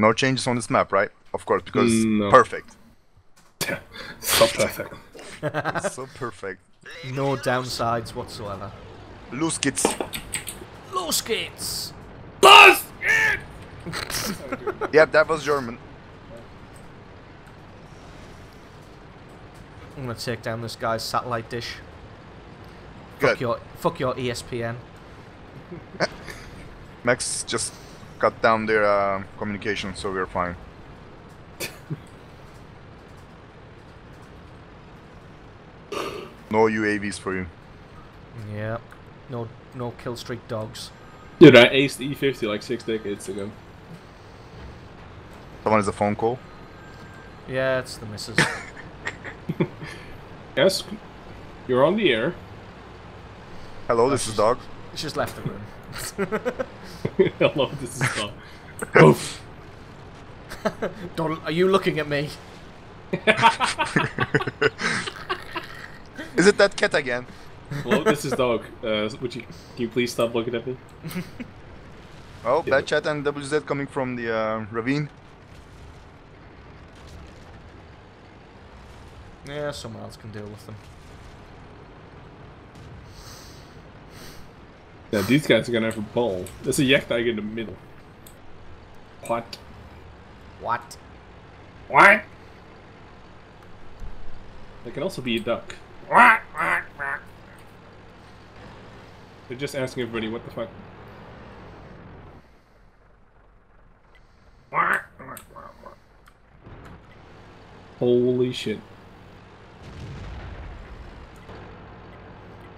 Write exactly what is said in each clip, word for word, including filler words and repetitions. No changes on this map, right? Of course, because no. Perfect. So perfect. So perfect. No downsides whatsoever. Los geht's. Los geht's. Los geht's! Yeah, that was German. I'm gonna take down this guy's satellite dish. Good. Fuck your, fuck your E S P N. Max just cut down their uh, communication, so we're fine. No U A Vs for you. Yeah. No, no kill streak dogs. Dude, I aced the E fifty like six decades ago. Someone has a phone call? Yeah, it's the missus. Yes, you're on the air. Hello, oh, this is Dog. She just left the room. Hello, this is Dog. Oof. Donald, are you looking at me? Is it that cat again? Hello, this is Dog. Uh, would you, can you please stop looking at me? Oh, yeah. Bat-Chat and W Z coming from the uh, ravine. Yeah, someone else can deal with them. Yeah, these guys are gonna have a ball. There's a Jagdtiger in the middle. What? What? What? There can also be a duck. What? What? What? They're just asking everybody what the fuck. What? What? What? What? Holy shit.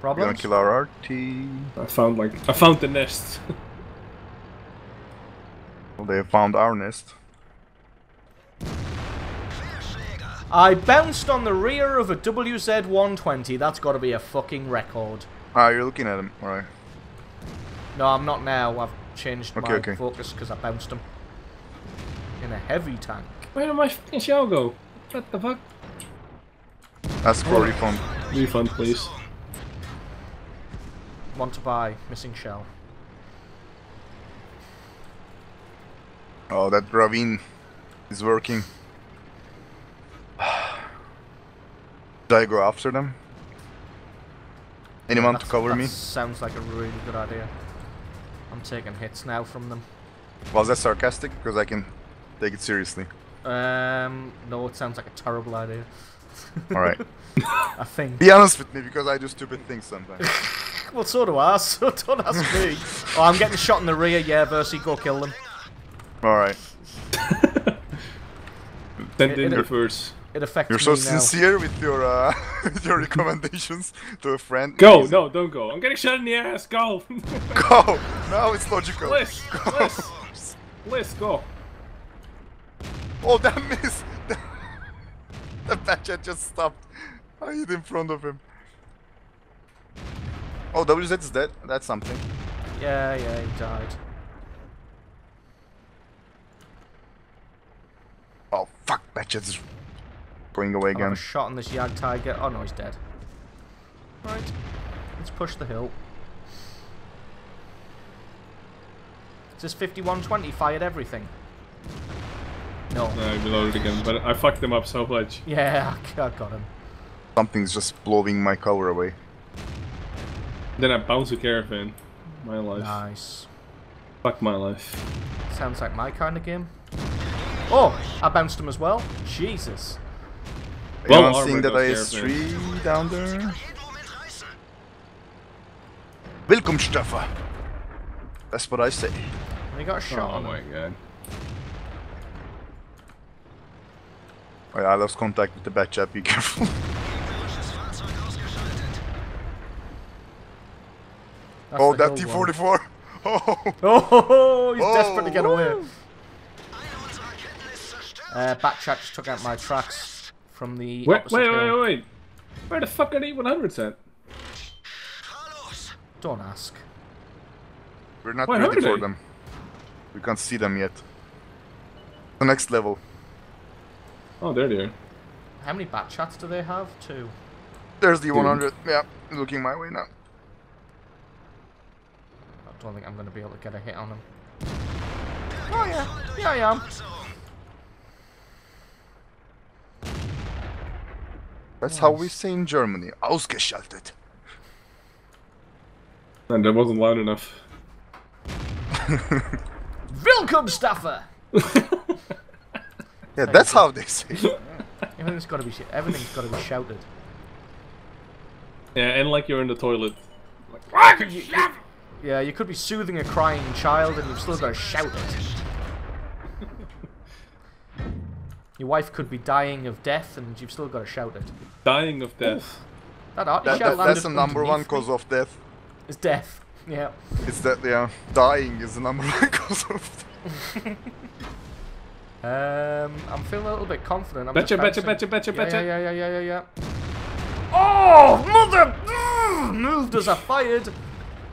Problems? Gonna kill our arty. I found like I found the nest. Well, they found our nest. I bounced on the rear of a W Z one twenty. That's got to be a fucking record. Ah, you're looking at him, all right? No, I'm not now. I've changed okay, my okay. focus because I bounced him in a heavy tank. Where did my fucking shell go? What the fuck? Ask for oh. refund. Refund, please. Want to buy missing shell. Oh, that ravine is working. Do I go after them? Anyone that's, to cover that me? Sounds like a really good idea. I'm taking hits now from them. Was that sarcastic? Because I can take it seriously. Um, no, it sounds like a terrible idea. Alright. I think. Be honest with me, because I do stupid things sometimes. Well, so do I, so don't ask me. Oh, I'm getting shot in the rear, yeah, Versi, go kill them. Alright. Then in reverse. It affects me now. You're so sincere with your uh, with your recommendations to a friend. Go, no, don't go. I'm getting shot in the ass, go! Go! No, it's logical. Bliss, go. Bliss, Bliss, go. Oh, that missed! The Badger just stopped. I hit in front of him. Oh, W Z is dead. That's something. Yeah, yeah, he died. Oh, fuck, Batchet's going away again. I got a shot on this Jagdtiger. Oh, no, he's dead. Right. Let's push the hill. Is this fifty-one twenty fired everything? No. No, I reloaded again, but I fucked him up so much. Yeah, I got him. Something's just blowing my cover away. Then I bounce a caravan. My life. Nice. Fuck my life. Sounds like my kind of game. Oh, I bounced him as well. Jesus. Well, I'm seeing that I S three down there. Welcome, Staffer. That's what I say. We got a shot. Oh my god. Alright, I lost contact with the Bat-Chat. Be careful. That's oh, that T forty-four! Oh. Oh, he's oh. desperate to get Woo. away. Uh, Bat-Chat just took out my tracks from the. Wait, wait, hill. wait, wait! Where the fuck are the E one hundreds at? Don't ask. We're not wait, ready for they? them. We can't see them yet. The next level. Oh, there they are. How many Bat-Chats do they have? Two. There's the E one hundred. Yeah, looking my way now. I don't think I'm going to be able to get a hit on him. Oh yeah, yeah I am. That's how we say in Germany. Ausgeschaltet. And that wasn't loud enough. Welcome, staffer! Yeah, that's how they say it. Everything's gotta be, everything's gotta be shouted. Yeah, and like you're in the toilet. Like, you, you, yeah, you could be soothing a crying child and you've still gotta shout it. Your wife could be dying of death and you've still gotta shout it. Dying of death. That, that, that, that's the number one cause of death. It's death, yeah. It's that, yeah. Dying is the number one cause of death. Um, I'm feeling a little bit confident. I'm betcha, betcha, betcha, betcha, betcha. Yeah, yeah, yeah, yeah, yeah, yeah. Oh, mother! Mm, moved as I fired.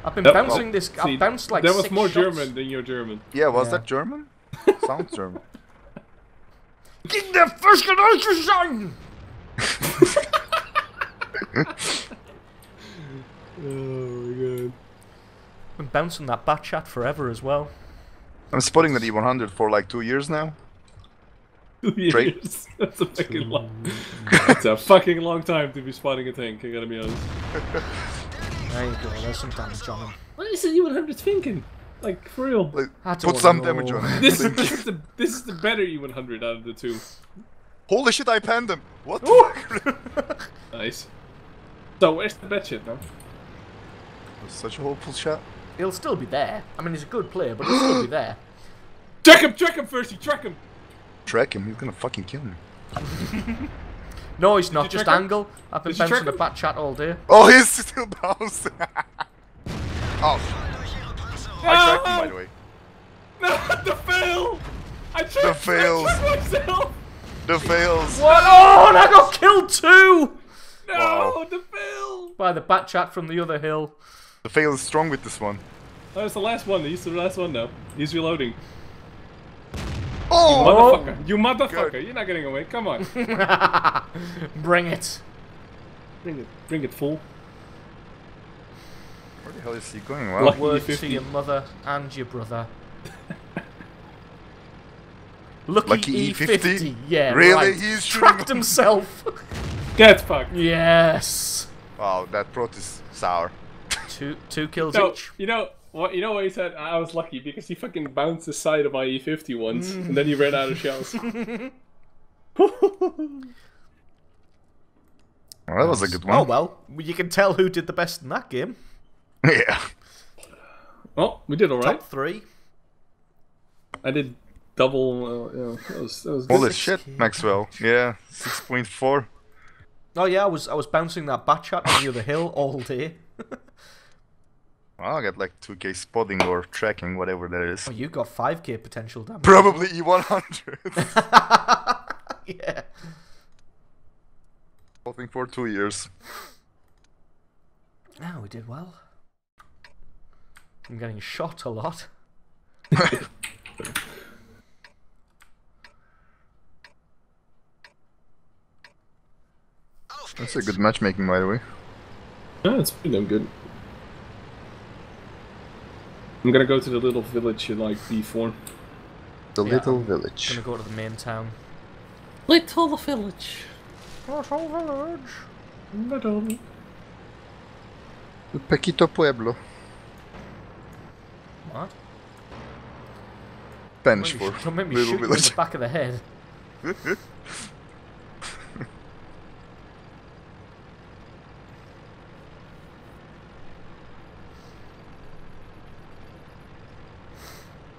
I've been that, bouncing well, this. I've bounced like six shots. That was more shots. German than your German. Yeah, was yeah. that German? Sounds German. Get the fucking ocean! Oh my god. I've been bouncing that Bat-Chat forever as well. I'm spotting the E one hundred for like two years now. Two years. That's a fucking long. It's a fucking long time to be spotting a tank. I gotta be honest. There you go. There's some damage on him. What is the E one hundred thinking? Like for real? Like, put some damage on it. This, this is the this is the better E one hundred out of the two. Holy shit! I panned him. What? The fuck? Nice. So where's the bad shit now? That's such a hopeful shot. He'll still be there. I mean, he's a good player, but he'll still be there. Track him! Track him first! You track him! Track him? He's gonna fucking kill me. No, he's not. Just angle. Him? I've been bouncing the Bat-Chat all day. Oh, he's still bouncing. Oh. No. I tracked him, by the way. No, the fail! I tracked, the fails. I tracked myself! The fails. What? Oh, and I got killed too! No, wow. The fail! By the Bat-Chat from the other hill. The fail is strong with this one. Oh, it's the last one. He's the last one now. He's reloading. Oh! You motherfucker. You motherfucker. Good. You're not getting away. Come on. Bring it. Bring it. Bring it, fool. Where the hell is he going? Wow. Lucky word E fifty. To your mother and your brother. Lucky, Lucky E fifty? E fifty? Yeah, really? Right. He's trapped himself. Get fucked. Yes. Wow, that prot is sour. Two, two kills no, each. You know what? You know what he said? I was lucky because he fucking bounced the side of my E fifty once, mm. and then he ran out of shells. Well, that was a good one. Oh well, you can tell who did the best in that game. Yeah. Well, we did all right. Top three. I did double. Uh, you know, that was, that was good. Holy shit, Maxwell. Yeah, six point four. Oh yeah, I was I was bouncing that Bat-Chat on the other hill all day. Well, I got like two K spotting or tracking, whatever that is. Oh, you got five K potential damage. Probably E one hundred. Yeah. Spotting for two years. Oh, we did well. I'm getting shot a lot. That's a good matchmaking, by the way. Yeah, it's pretty damn good. I'm gonna go to the little village in like B four. The yeah, little I'm village. I'm gonna go to the main town. Little village. Little village. Little. El pequeño pueblo. What? Spanish for little village. In the back of the head.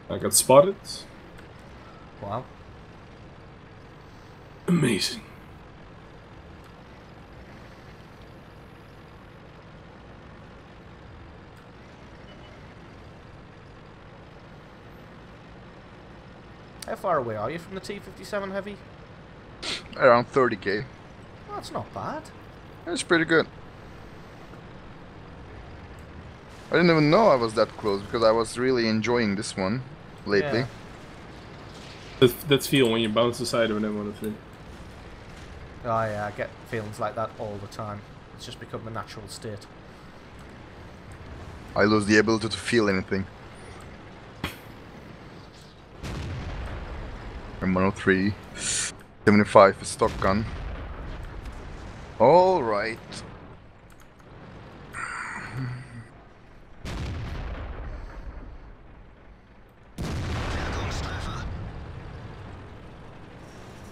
I got spotted. Wow. Amazing. How far away are you from the T fifty-seven heavy? Around thirty K. Well, that's not bad. That's pretty good. I didn't even know I was that close because I was really enjoying this one. Lately. Yeah. That's, that's feel when you bounce the side of an M one oh three. Oh yeah, I get feelings like that all the time. It's just become a natural state. I lose the ability to feel anything. M one oh three. seventy-five is stock gun. All right.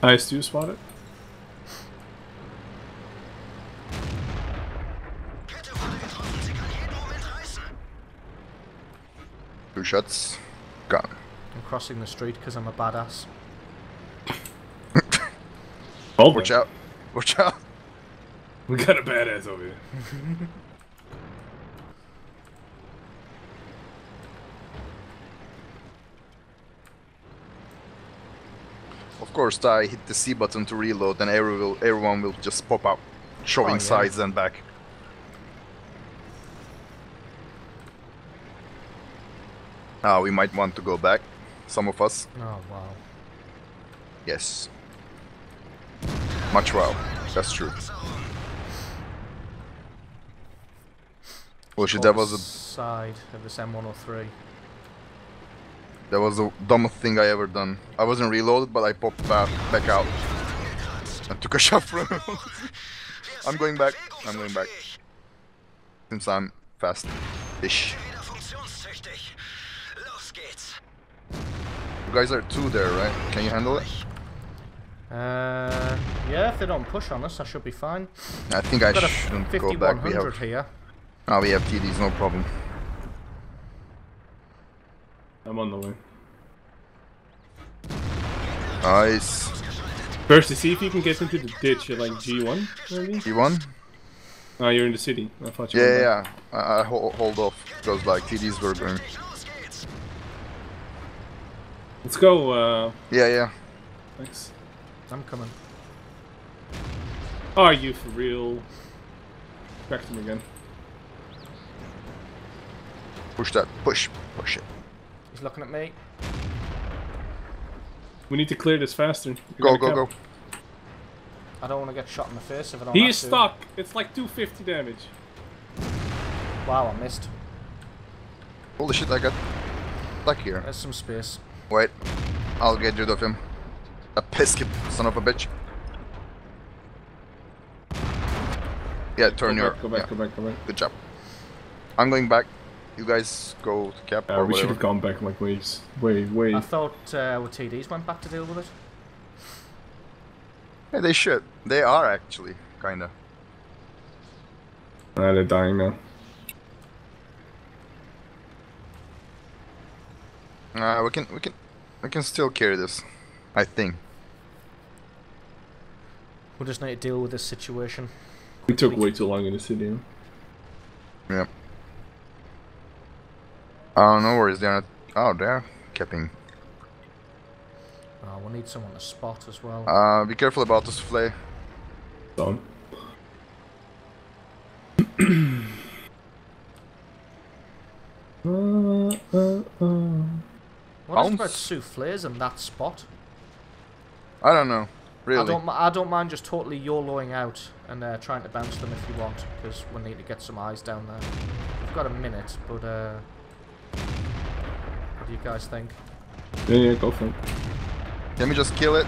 Nice, do you spot it? Two shots. Gone. I'm crossing the street because I'm a badass. Oh, watch out. Watch out. We got a badass over here. Of course, I hit the C button to reload, and every will, everyone will just pop up, showing oh, yeah. sides and back. Ah, we might want to go back, some of us. Oh, wow. Yes. Much wow, that's true. Well, shit, that was a side of this M one oh three. That was the dumbest thing I ever done. I wasn't reloaded, but I popped back, back out and took a shot from. I'm going back. I'm going back. Since I'm fast-ish. You guys are two there, right? Can you handle it? Uh, yeah. If they don't push on us, I should be fine. I think We've I shouldn't go back. We have here. Ah, we have T Ds, no problem. I'm on the way. Nice. First, to see if you can get into the ditch at like G one, maybe? G one? Oh, you're in the city. I thought you were Yeah, yeah, yeah. I, I hold, hold off, because like T Ds were going. Let's go, uh... Yeah, yeah. Thanks. I'm coming. Are you for real? Back to me again. Push that. Push. Push it. He's looking at me. We need to clear this faster. You're go, go, go. I don't want to get shot in the face if I don't He have is to. stuck. It's like two fifty damage. Wow, I missed. Holy shit, I got stuck here. There's some space. Wait. I'll get rid of him. A pesky son of a bitch. Yeah, turn go your... Back, go back, yeah. go back, go back. Good job. I'm going back. You guys go to cap. Uh, we should have gone back like waves. Way, way. I thought uh, our T Ds went back to deal with it. Yeah, they should. They are actually, kinda. Uh, they're dying now. Uh, we can, we can, we can still carry this, I think. We just need to deal with this situation. We took way too long in the city. Yeah. Oh, no worries, they're not... Oh, they're capping. Oh, we'll need someone to spot as well. Uh, be careful about the souffle. Done. uh, uh, uh. What is about souffles in that spot? I don't know, really. I don't, I don't mind just totally YOLOing out and uh, trying to bounce them if you want, because we'll need to get some eyes down there. We've got a minute, but... Uh, what do you guys think? Yeah, yeah, go for it. Let me just kill it.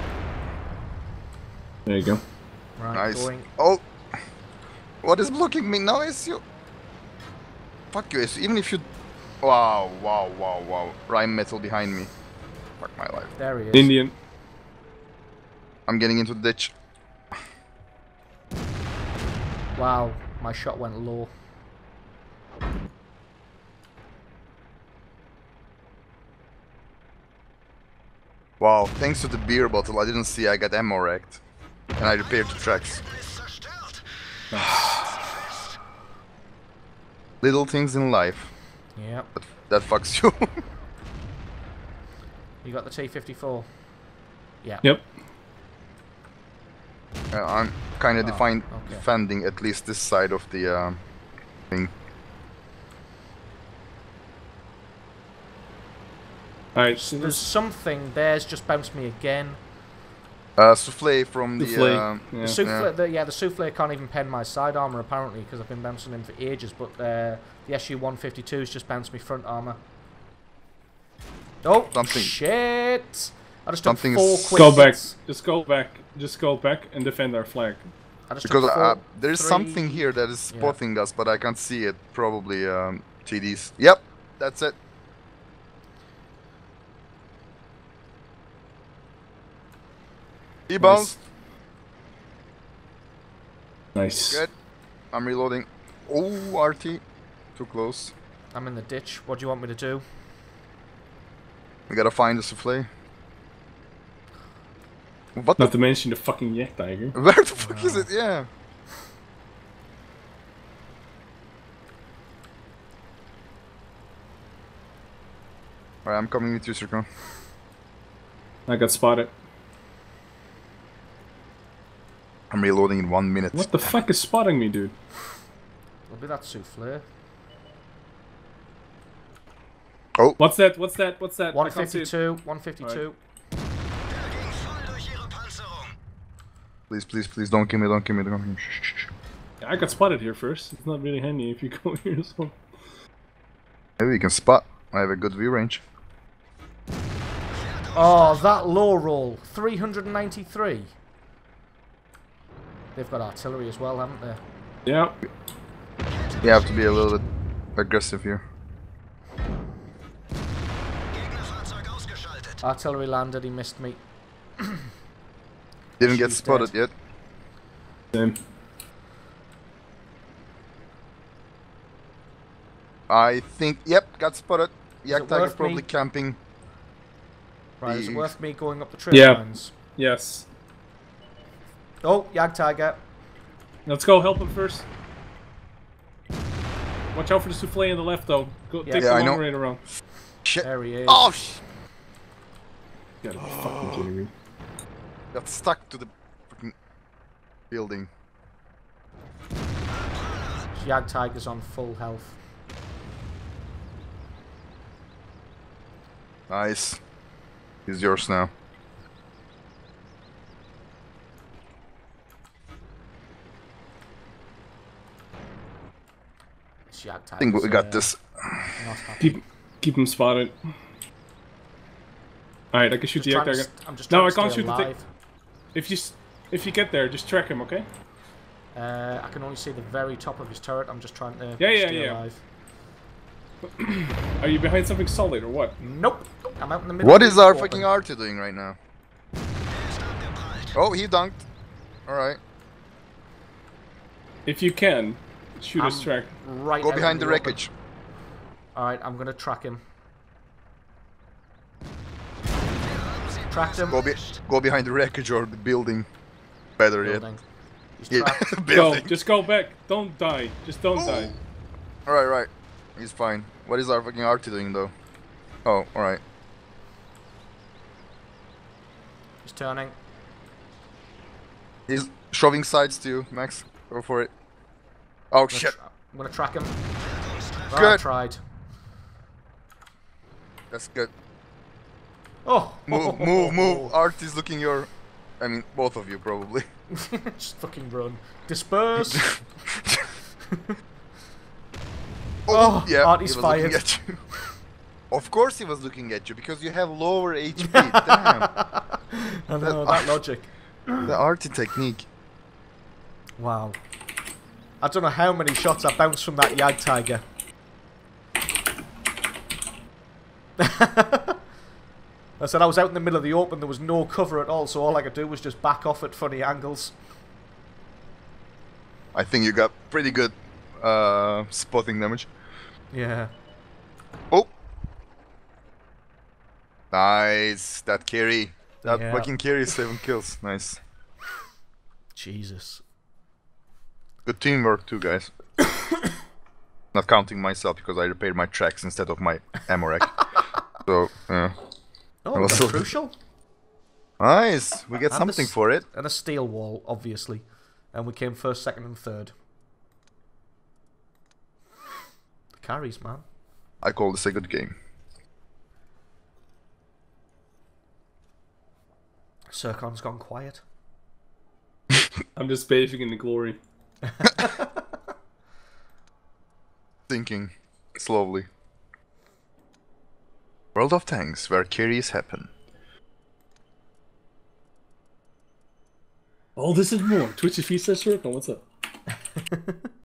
There you go. Right, nice. Going. Oh! What is blocking me now, S U? Fuck you, S U. Even if you... Wow, wow, wow, wow. Rheinmetall behind me. Fuck my life. There he is. Indian. I'm getting into the ditch. Wow, my shot went low. Wow, thanks to the beer bottle, I didn't see I got ammo wrecked. And I repaired the tracks. Little things in life. Yeah. That, that fucks you. You got the T fifty-four? Yeah. Yep. Uh, I'm kinda oh, defined okay. defending at least this side of the uh, thing. Alright, so there's something there's just bounced me again. Uh, souffle from the. Souffle. Uh, yeah. The souffle, yeah. The, yeah, the souffle can't even pen my side armor apparently because I've been bouncing him for ages. But uh, the S U one fifty-two has just bounced me front armor. Oh something. shit! I just took four quick hits. Go back. Just go back. Just go back and defend our flag. Because uh, there is something here that is spotting yeah. us, but I can't see it. Probably um, T Ds. Yep, that's it. He bounced. Nice. Good. I'm reloading. Oh, R T. Too close. I'm in the ditch. What do you want me to do? We gotta find a souffle. What Not to mention the fucking Jagdtiger. Where the fuck oh. is it? Yeah. Alright, I'm coming with you, Sirko. I got spotted. I'm reloading in one minute. What the fuck is spotting me, dude? It'll be that souffle. Oh. What's that? What's that? What's that? one fifty-two. one fifty-two. Please, please, please, don't kill me, don't kill me, don't kill me. I got spotted here first. It's not really handy if you go here, so... Maybe you can spot. I have a good view range. Oh, that low roll. three hundred ninety-three. They've got artillery as well, haven't they? Yeah. You have to be a little bit aggressive here. Artillery landed, he missed me. Didn't She's get spotted dead. yet. Same. I think, yep, got spotted. Jagdtiger probably me? camping. Right, the... is it worth me going up the trip yeah. lines? Yes. Oh, Jagdtiger. Let's go help him first. Watch out for the souffle on the left, though. Go, yeah. Take yeah, the long range around. Shit. There he is. Oh, shit. You gotta be fucking kidding me. Got stuck to the fucking building. Jagdtiger's on full health. Nice. He's yours now. Jagdtiger's I think we got uh, this. Keep, keep him spotted. Alright, I can shoot the Jagdtiger. No, I can't shoot the thing. If you if you get there, just track him, okay? Uh, I can only see the very top of his turret. I'm just trying to yeah, yeah, stay yeah. alive. Are you behind something solid or what? Nope. I'm out in the middle. What is our open. fucking R T doing right now? Oh, he dunked. All right. If you can, shoot his track. Right. Go behind the, the wreckage. All right, I'm gonna track him. Tracked him. Go, be go behind the wreckage or the building. Better building. yet. Yeah. building. Go, just go back. Don't die. Just don't Ooh. die. Alright, right. He's fine. What is our fucking R T doing though? Oh, alright. He's turning. He's shoving sides to you, Max. Go for it. Oh, I'm shit. I'm gonna track him. Well, good. I tried. That's good. Oh! Move, move, move! Art is looking your... I mean, both of you, probably. Just fucking run. Disperse! oh, oh, yeah, Art is fired. At you. Of course he was looking at you, because you have lower H P. Damn! I know, that, that logic. The Arty technique. Wow. I don't know how many shots I bounced from that Jagdtiger. I said I was out in the middle of the open, there was no cover at all, so all I could do was just back off at funny angles. I think you got pretty good uh, spotting damage. Yeah. Oh! Nice! That carry. That yeah. fucking carry, seven kills. Nice. Jesus. Good teamwork too, guys. Not counting myself, because I repaired my tracks instead of my ammo rack. So, yeah. Oh, that's crucial. Nice. We get and something a, for it. And a steel wall, obviously. And we came first, second, and third. The carries, man. I call this a good game. Sircon's gone quiet. I'm just bathing in the glory. Thinking slowly. World of Tanks, where carries happen. All this and more. Twitch feast circle. What's up?